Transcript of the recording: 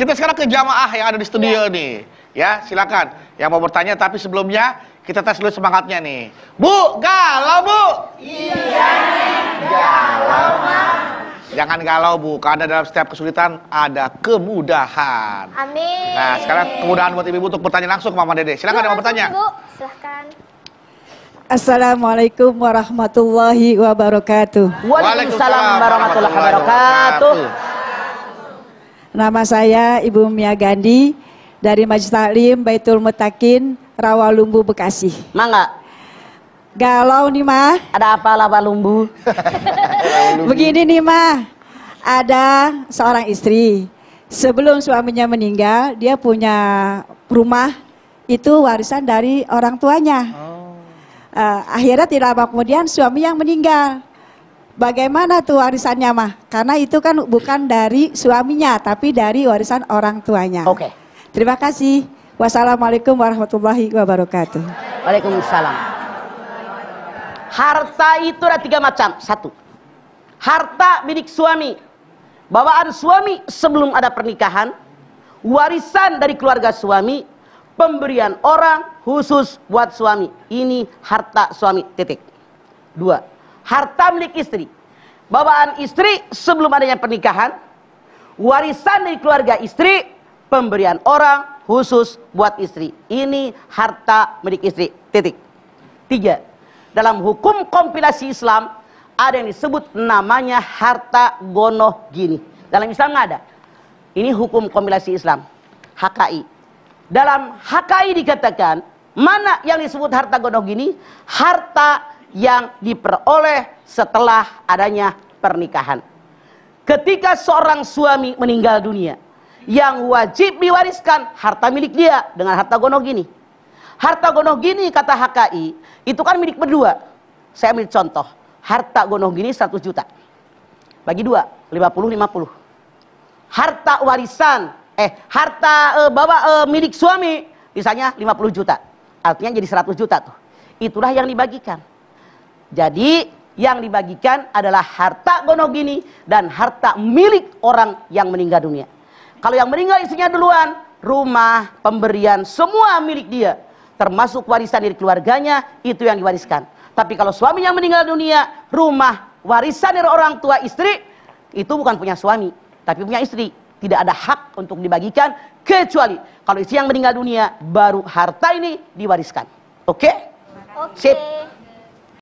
Kita sekarang ke jamaah yang ada di studio nih. Ya, silakan yang mau bertanya, tapi sebelumnya kita tes dulu semangatnya nih. Bu, galau Bu? Iya, galau mah. Jangan galau Bu, karena dalam setiap kesulitan ada kemudahan. Amin. Nah, sekarang kemudahan buat ibu untuk bertanya langsung ke Mama Dede. Silakan yang mau bertanya. Bu, silakan. Assalamualaikum warahmatullahi wabarakatuh. Waalaikumsalam warahmatullahi wabarakatuh. Nama saya Ibu Mia Gandhi dari Majelis Ta'lim Baitul Muttaqin, Rawalumbu, Bekasi. Mangga. Galau nih mah. Ada apa Rawalumbu? Begini nih mah. Ada seorang istri. Sebelum suaminya meninggal, dia punya rumah itu warisan dari orang tuanya. Akhirnya tidak lama kemudian suami yang meninggal. Bagaimana tuh warisannya mah? Karena itu kan bukan dari suaminya, tapi dari warisan orang tuanya. Oke. Terima kasih. Wassalamualaikum warahmatullahi wabarakatuh. Waalaikumsalam. Harta itu ada tiga macam. Satu, harta milik suami, bawaan suami sebelum ada pernikahan, warisan dari keluarga suami, pemberian orang khusus buat suami. Ini harta suami. Titik. Dua, harta milik istri, bawaan istri sebelum adanya pernikahan, warisan dari keluarga istri, pemberian orang khusus buat istri. Ini harta milik istri. Titik. Tiga, dalam hukum kompilasi Islam ada yang disebut namanya harta gonoh gini. Dalam Islam nggak ada. Ini hukum kompilasi Islam, HKI. Dalam HKI dikatakan mana yang disebut harta gonoh gini? Harta yang diperoleh setelah adanya pernikahan. Ketika seorang suami meninggal dunia, yang wajib diwariskan harta milik dia dengan harta gonoh gini. Harta gonoh gini kata HKI itu kan milik berdua. Saya ambil contoh, harta gonoh gini 100 juta. Bagi dua, 50-50. Harta warisan, milik suami misalnya 50 juta. Artinya jadi 100 juta tuh. Itulah yang dibagikan. Jadi yang dibagikan adalah harta gonoh gini dan harta milik orang yang meninggal dunia. Kalau yang meninggal istrinya duluan, rumah, pemberian, semua milik dia. Termasuk warisan dari keluarganya, itu yang diwariskan. Tapi kalau suaminya meninggal dunia, rumah, warisan dari orang tua istri, itu bukan punya suami, tapi punya istri. Tidak ada hak untuk dibagikan, kecuali kalau istri yang meninggal dunia, baru harta ini diwariskan. Oke? Sip.